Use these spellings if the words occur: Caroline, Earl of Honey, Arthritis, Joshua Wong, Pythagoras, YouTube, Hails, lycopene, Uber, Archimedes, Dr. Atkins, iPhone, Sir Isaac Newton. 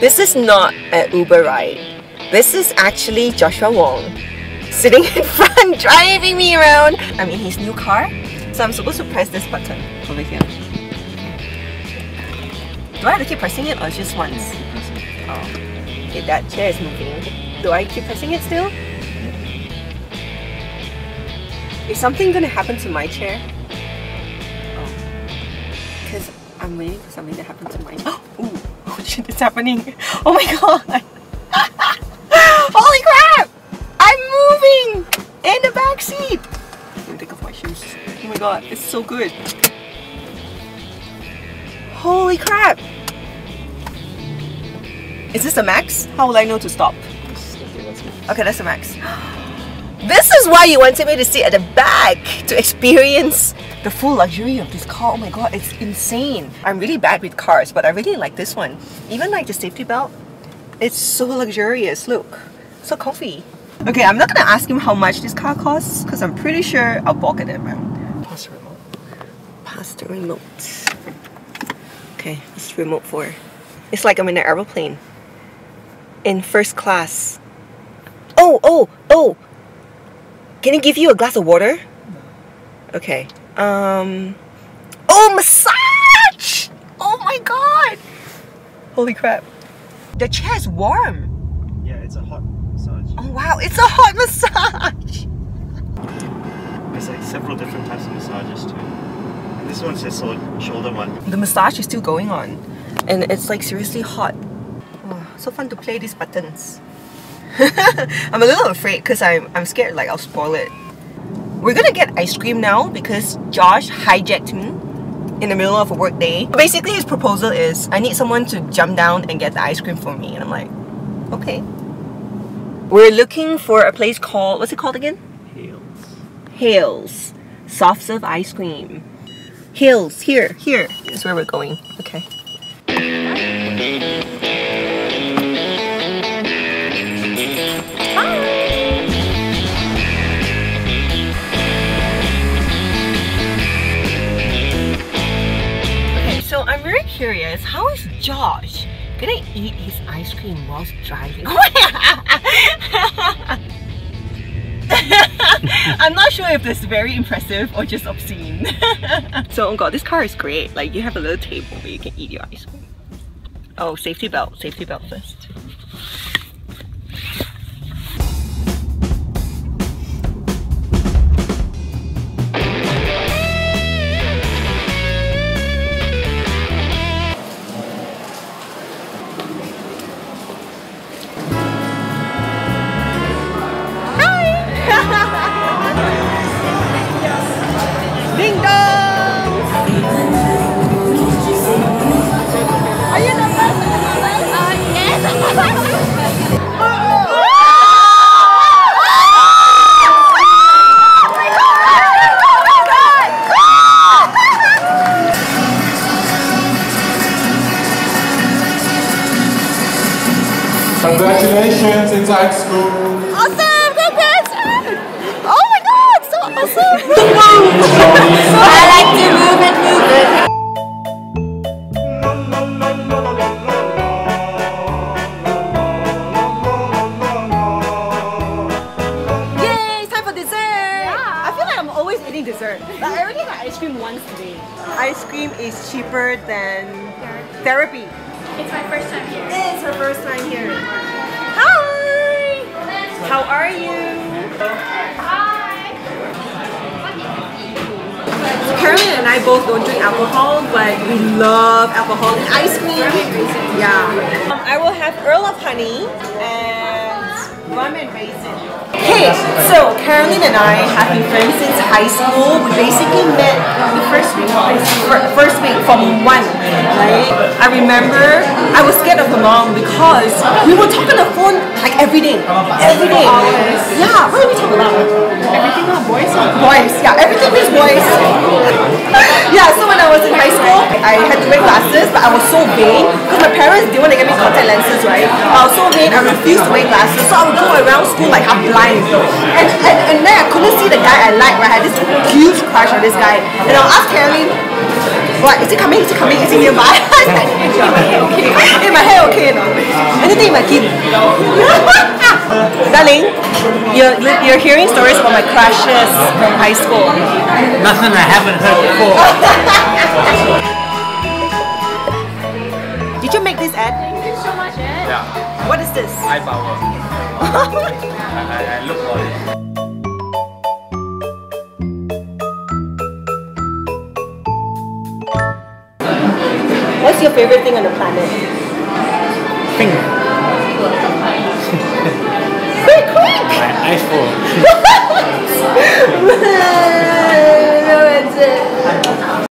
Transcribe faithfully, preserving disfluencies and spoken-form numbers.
This is not an Uber ride. This is actually Joshua Wong sitting in front driving me around. I'm in his new car, so I'm supposed to press this button over here. Do I have to keep pressing it or just once? Oh, okay, that chair is moving. Do I keep pressing it still? Is something gonna happen to my chair? Oh, because I'm waiting for something to happen to my chair. Oh, shit, it's happening. Oh my god. Holy crap! I'm moving in the back seat. Let me take off my shoes. Oh my god, it's so good. Holy crap. Is this a max? How will I know to stop? Okay, that's a max. This is why you wanted me to sit at the back to experience the full luxury of this car. Oh my god, it's insane. I'm really bad with cars, but I really like this one. Even like the safety belt, it's so luxurious. Look, so comfy. Okay, I'm not gonna ask him how much this car costs because I'm pretty sure I'll pocket it, man. Pass the remote. Pass the remote. Okay, this is remote four. It's like I'm in an aeroplane. In first class. Oh, oh, oh! Can I give you a glass of water? Okay. Um, oh, massage! Oh my god! Holy crap. The chair is warm. Yeah, it's a hot massage. Oh wow, it's a hot massage! There's like several different types of massages too. And this one's just a shoulder one. The massage is still going on. And it's like seriously hot. Oh, so fun to play these buttons. I'm a little afraid because I'm, I'm scared like I'll spoil it. We're gonna get ice cream now because Josh hijacked me in the middle of a work day. Basically his proposal is, I need someone to jump down and get the ice cream for me. And I'm like, okay. We're looking for a place called, what's it called again? Hails. Hails. Soft serve ice cream. Hails, here, here is where we're going. Okay. Curious, how is Josh gonna eat his ice cream whilst driving? I'm not sure if this is very impressive or just obscene. So, oh god, this car is great. Like, you have a little table where you can eat your ice cream. Oh, safety belt, safety belt first. Congratulations, inside school! Awesome! Congrats! Oh my god, so awesome! I like to move and move it! Yay! It's time for dessert! Yeah. I feel like I'm always eating dessert. But I already had ice cream once today. Ice cream is cheaper than therapy. therapy. It's my first time here. It is her first time here. Hi! How are you? Hi! Caroline and I both don't drink alcohol, but we love alcohol and ice cream. Yeah. Um, I will have Earl of Honey and rum and raisin. Hey, so Caroline and I have been friends since high school. We basically met the first week, first week from one, right? I remember I was scared of the mom because we would talk on the phone like every day, every day. Yeah, what do we talk about? Everything about boys? Boys, yeah, everything was boys. Yeah, so when I was in high school, I had to wear glasses, but I was so vain because my parents didn't want to get me contact lenses, right? I was so vain, I refused refused to wear glasses, so I would go around school like I'm blind. And, and, and then I couldn't see the guy I liked, right? I had this huge crush on this guy. And I'll ask Caroline, what, is he coming? Is he coming? Is he nearby? I said, is my hair okay? Is my hair okay? No? Anything in my kid? Darling, you're, you're hearing stories about my crushes from high school. Nothing I haven't heard before. Did you make this ad? Thank you so much, Ed. Yeah. What is this? High power. I, I look for it. What's your favorite thing on the planet? Thing. Quick, quick! My iPhone.